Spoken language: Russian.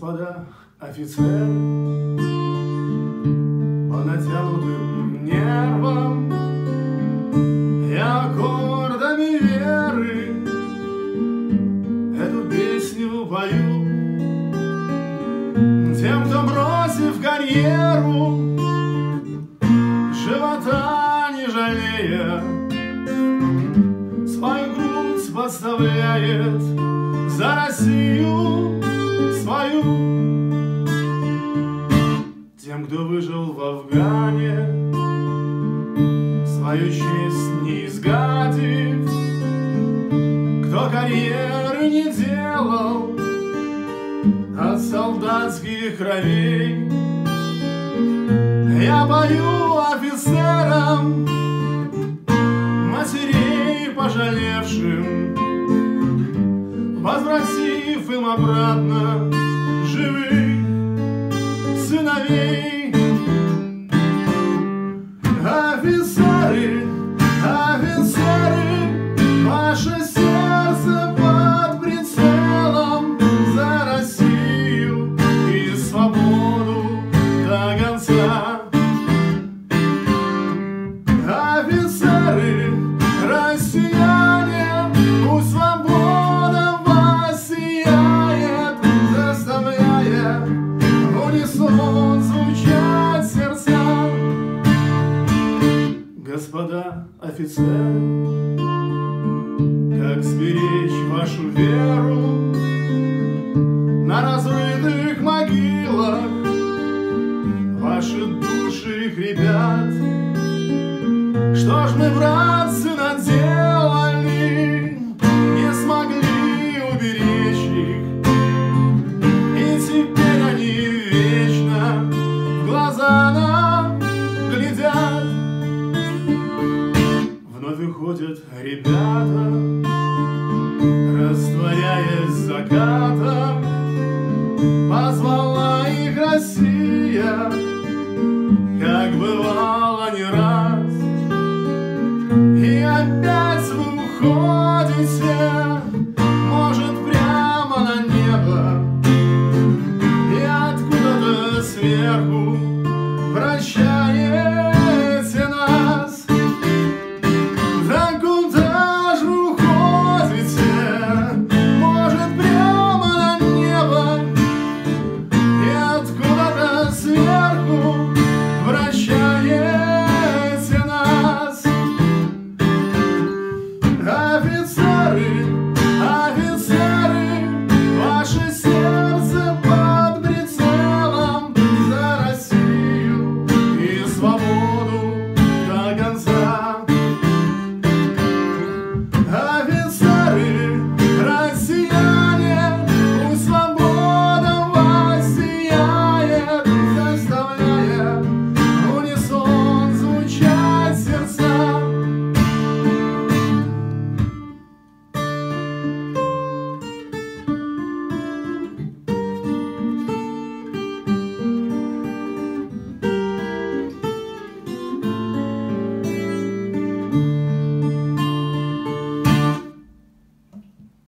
господа, офицер, по натянутым нервам и аккордами веры эту песню пою тем, кто, бросив карьеру, живота не жалея, свою грудь подставляет за Россию свою. Тем, кто выжил в Афгане, свою честь не изгадив, кто карьеры не делал от солдатских кровей, я пою офицерам, матерей пожалевшим, возвратив им обратно живых сыновей. Офицеры, офицеры, ваше сердце под прицелом за Россию и свободу до конца. Офицеры, россияне, пусть свобода вас сияет, заставляя в унисон звучать сердца. Господа офицеры, как сберечь вашу веру на разрытых могилах ваши души хрипят. Что ж мы, братцы, наделали, не смогли уберечь их, и теперь они вечно в глаза нам глядят. Вновь выходят ребята, растворяясь в закат.